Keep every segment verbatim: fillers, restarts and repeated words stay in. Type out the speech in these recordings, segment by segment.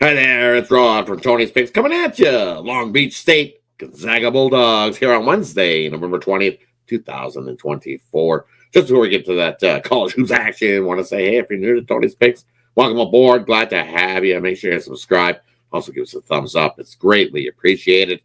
Hi there, it's Ron from Tony's Picks coming at you. Long Beach State, Gonzaga Bulldogs here on Wednesday, November twentieth, two thousand twenty-four. Just before we get to that uh, college hoops action, want to say, hey, if you're new to Tony's Picks, welcome aboard. Glad to have you. Make sure you subscribe. Also give us a thumbs up. It's greatly appreciated.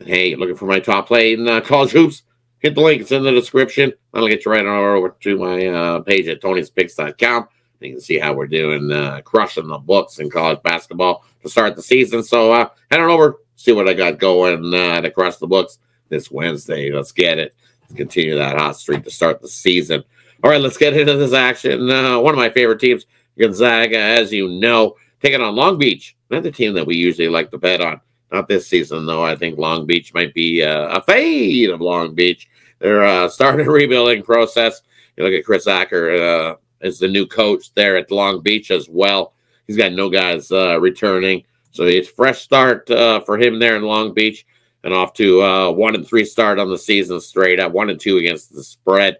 And hey, looking for my top play in uh, college hoops? Hit the link. It's in the description. That'll get you right on over to my uh, page at tony's picks dot com. You can see how we're doing, uh, crushing the books in college basketball to start the season. So uh, head on over, see what I got going uh, to crush the books this Wednesday. Let's get it. Let's continue that hot streak to start the season. All right, let's get into this action. Uh, one of my favorite teams, Gonzaga, as you know, taking on Long Beach. Another team that we usually like to bet on. Not this season, though. I think Long Beach might be uh, a fade of Long Beach. They're uh, starting a rebuilding process. You look at Chris Acker, uh, is the new coach there at Long Beach as well. He's got no guys uh, returning. So it's a fresh start uh, for him there in Long Beach. And off to uh, one and three start on the season straight up. One and two against the spread.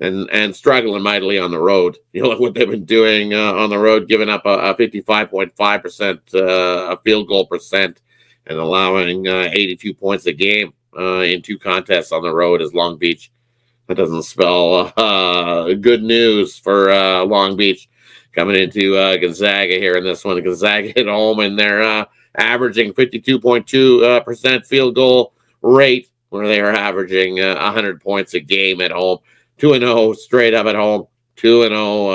And and struggling mightily on the road. You know, look what they've been doing uh, on the road. Giving up a fifty-five point five percent uh, field goal percent. And allowing uh, eighty-two points a game uh, in two contests on the road as Long Beach. That doesn't spell uh, good news for uh, Long Beach coming into uh, Gonzaga here in this one. Gonzaga at home, and they're uh, averaging fifty-two point two percent uh, field goal rate, where they are averaging uh, one hundred points a game at home. two and oh straight up at home. two and oh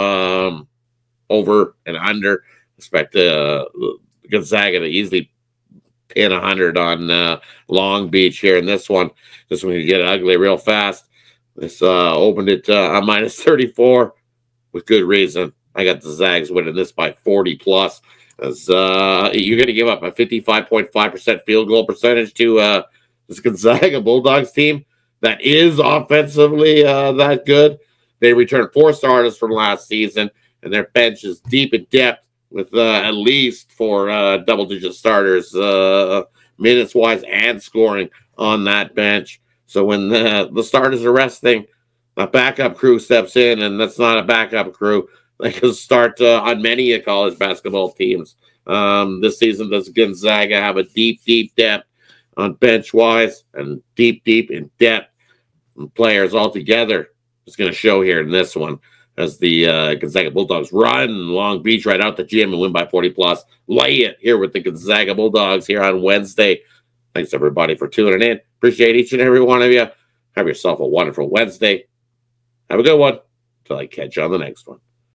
um, over and under. Expect uh, Gonzaga to easily pin one hundred on uh, Long Beach here in this one. This one could get ugly real fast. This uh, opened it uh, on minus thirty-four with good reason. I got the Zags winning this by forty plus. As uh, you're going to give up a fifty-five point five percent field goal percentage to uh, this Gonzaga Bulldogs team that is offensively uh, that good. They returned four starters from last season, and their bench is deep in depth with uh, at least four uh, double-digit starters uh, minutes-wise and scoring on that bench. So when the, the starters are resting, a backup crew steps in, and that's not a backup crew. They can start uh, on many of college basketball teams. Um, this season, does Gonzaga have a deep, deep depth on bench-wise and deep, deep in depth and players altogether. It's going to show here in this one as the uh, Gonzaga Bulldogs run Long Beach right out the gym and win by forty plus. Lay it here with the Gonzaga Bulldogs here on Wednesday. Thanks, everybody, for tuning in. Appreciate each and every one of you. Have yourself a wonderful Wednesday. Have a good one. Till I catch you on the next one.